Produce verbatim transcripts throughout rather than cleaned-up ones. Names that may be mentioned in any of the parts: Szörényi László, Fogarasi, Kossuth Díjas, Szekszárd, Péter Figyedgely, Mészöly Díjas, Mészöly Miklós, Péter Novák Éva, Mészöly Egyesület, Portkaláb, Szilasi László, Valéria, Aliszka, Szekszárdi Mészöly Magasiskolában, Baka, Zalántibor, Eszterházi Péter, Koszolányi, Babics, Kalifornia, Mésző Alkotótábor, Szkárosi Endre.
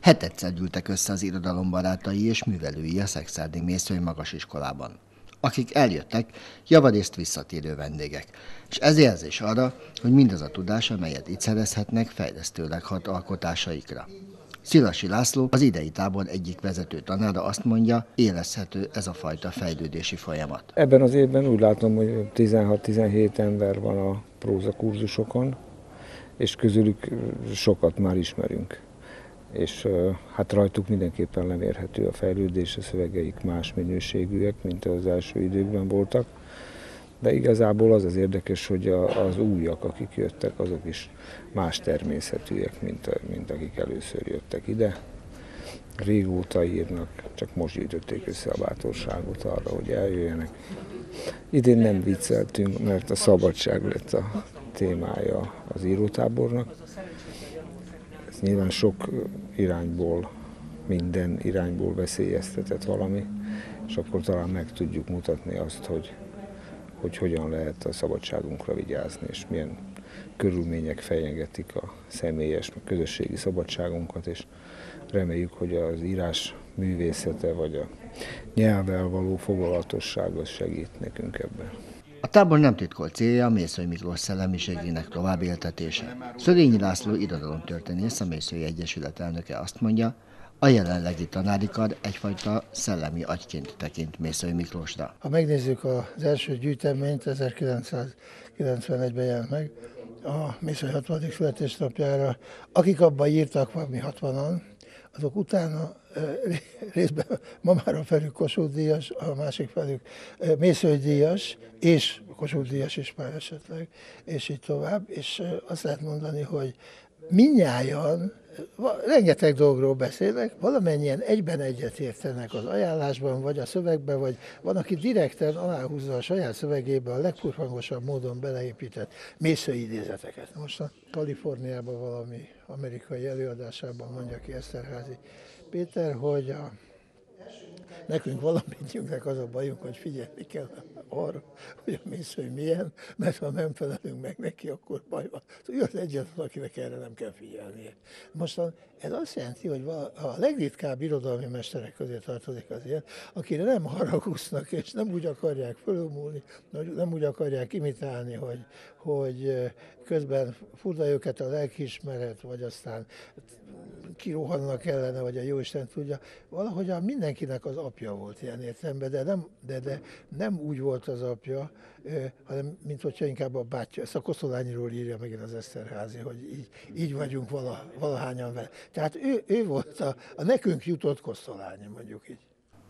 Hetedszer gyűltek össze az irodalombarátai és művelői a szekszárdi Mészöly Magasiskolában, akik eljöttek, javarészt visszatérő vendégek, és ez jelzés arra, hogy mindaz a tudás, amelyet itt szerezhetnek, fejlesztőleg hat alkotásaikra. Szilasi László, az idei tábor egyik vezető tanára azt mondja, érezhető ez a fajta fejlődési folyamat. Ebben az évben úgy látom, hogy tizenhat-tizenhét ember van a prózakurzusokon, és közülük sokat már ismerünk. És hát rajtuk mindenképpen lemérhető a fejlődés, a szövegeik más minőségűek, mint az első időkben voltak. De igazából az az érdekes, hogy az újak, akik jöttek, azok is más természetűek, mint, mint akik először jöttek ide. Régóta írnak, csak most gyűjtötték össze a bátorságot arra, hogy eljöjjenek. Idén nem vicceltünk, mert a szabadság lett a témája az írótábornak. Ez nyilván sok irányból, minden irányból veszélyeztetett valami, és akkor talán meg tudjuk mutatni azt, hogy hogy hogyan lehet a szabadságunkra vigyázni, és milyen körülmények fenyegetik a személyes, a közösségi szabadságunkat, és reméljük, hogy az írás művészete vagy a nyelvvel való foglalatosság az segít nekünk ebben. A tábor nem titkolt célja a Mészöly Miklós szellemiségének tovább éltetése. Szörényi László irodalomtörténész, a Mészöly Egyesület elnöke azt mondja, a jelenlegi tanári kar egyfajta szellemi agyként tekint Mészöly Miklósra. Ha megnézzük az első gyűjteményt, ezerkilencszázkilencvenegyben jelent meg, a Mészöly hatvanadik születésnapjára, akik abban írtak, vagy mi hatvanan, azok utána részben ma már a felük Kossuth Díjas, a másik felük Mészöly Díjas, és Kossuth Díjas is már esetleg, és így tovább, és azt lehet mondani, hogy mindnyájan rengeteg dologról beszélnek, valamennyien egyben egyet értenek az ajánlásban, vagy a szövegben, vagy van, aki direkten aláhúzza a saját szövegébe a legkurfangosabb módon beleépített mészői idézeteket. Most a Kaliforniában valami amerikai előadásában mondja ki Eszterházi Péter, hogy a nekünk valamennyiünknek az a bajunk, hogy figyelni kell arra, hogy a mészői milyen, mert ha nem felelünk meg neki, akkor baj van. Ő az egyetlen, akinek erre nem kell figyelnie. Mostan ez azt jelenti, hogy a legritkább irodalmi mesterek közé tartozik az ilyen, akire nem haragúsznak, és nem úgy akarják fölülmúlni, nem úgy akarják imitálni, hogy, hogy közben furda őket a lelkiismeret, vagy aztán kirohannak ellene, vagy a jóisten tudja. Valahogy a mindenkinek az apja volt ilyen értelemben, de nem, de, de nem úgy volt az apja, hanem mint hogyha inkább a bátyja. Ezt a Koszolányiról írja megint az Eszterházi, hogy így, így vagyunk vala, valahányan vele. Tehát ő, ő volt a, a nekünk jutott Koszolányi, mondjuk így.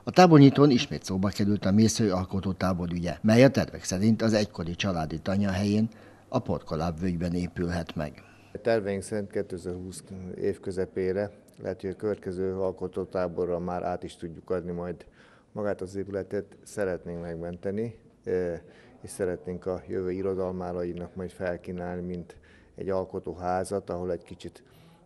A tábornyitón ismét szóba került a Mésző Alkotótábor ügye, mely a tervek szerint az egykori családi tanya helyén a Portkaláb völgyben épülhet meg. A terveink szerint kétezer-húsz év közepére, lehet, hogy a következő alkotótáborra már át is tudjuk adni majd magát az épületet, szeretnénk megmenteni, és szeretnénk a jövő irodalmárainak majd felkínálni, mint egy alkotóházat, ahol egy kicsit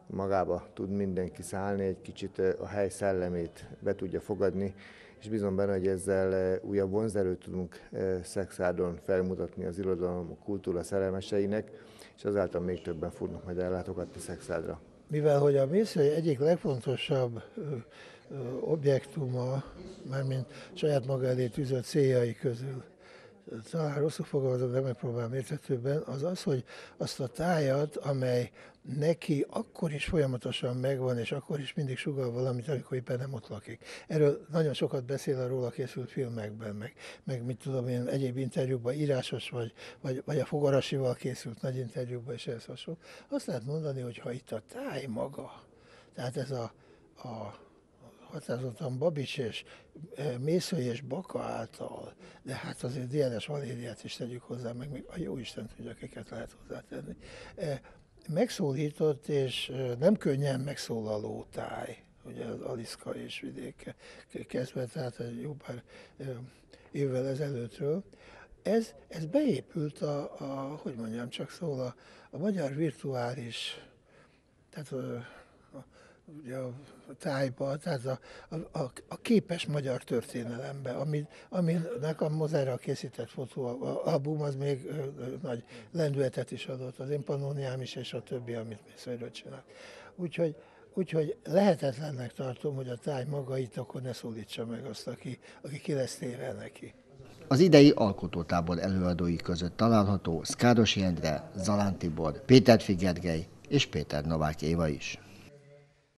magába tud mindenki szállni, egy kicsit a hely szellemét be tudja fogadni, és bízom benne, hogy ezzel újabb vonzerőt tudunk Szekszárdon felmutatni az irodalom, a kultúra szerelmeseinek, és azáltal még többen fognak majd ellátogatni Szekszárdra. Mivel hogy a Mészöly egyik legfontosabb objektuma, mármint saját maga elé tűzött céljai közül, talán rosszul fogalmazom, de megpróbálom érthetőben, az az, hogy azt a tájat, amely neki akkor is folyamatosan megvan, és akkor is mindig sugall valamit, amikor éppen nem ott lakik. Erről nagyon sokat beszél a róla készült filmekben, meg, meg mit tudom én, egyéb interjúkban, írásos vagy, vagy, vagy a Fogarasival készült nagy interjúkban, és ehhez hasonló. Azt lehet mondani, hogy ha itt a táj maga, tehát ez a, a határozottan Babics és Mészöly és Baka által, de hát azért dé en es Valériát is tegyük hozzá, meg még a jóisten tudja, akiket lehet hozzátenni. Megszólított és nem könnyen megszólaló táj, ugye az Aliszka és vidéke kezdve, tehát egy jó pár évvel ezelőttről. Ez, ez beépült a, a, hogy mondjam, csak szól a, a magyar virtuális, tehát a, a, ugye a tájba, tehát a, a, a képes magyar történelembe, amit, aminek a Mozárral készített fotóalbum az még ö, ö, nagy lendületet is adott, az én Pannóniám is, és a többi, amit Mészölyről csinált. Úgyhogy Úgyhogy lehetetlennek tartom, hogy a táj maga itt akkor ne szólítsa meg azt, aki, aki ki lesz téve neki. Az idei alkotótábor előadói között található Szkárosi Endre, Zalántibor, Péter Figyedgely és Péter Novák Éva is.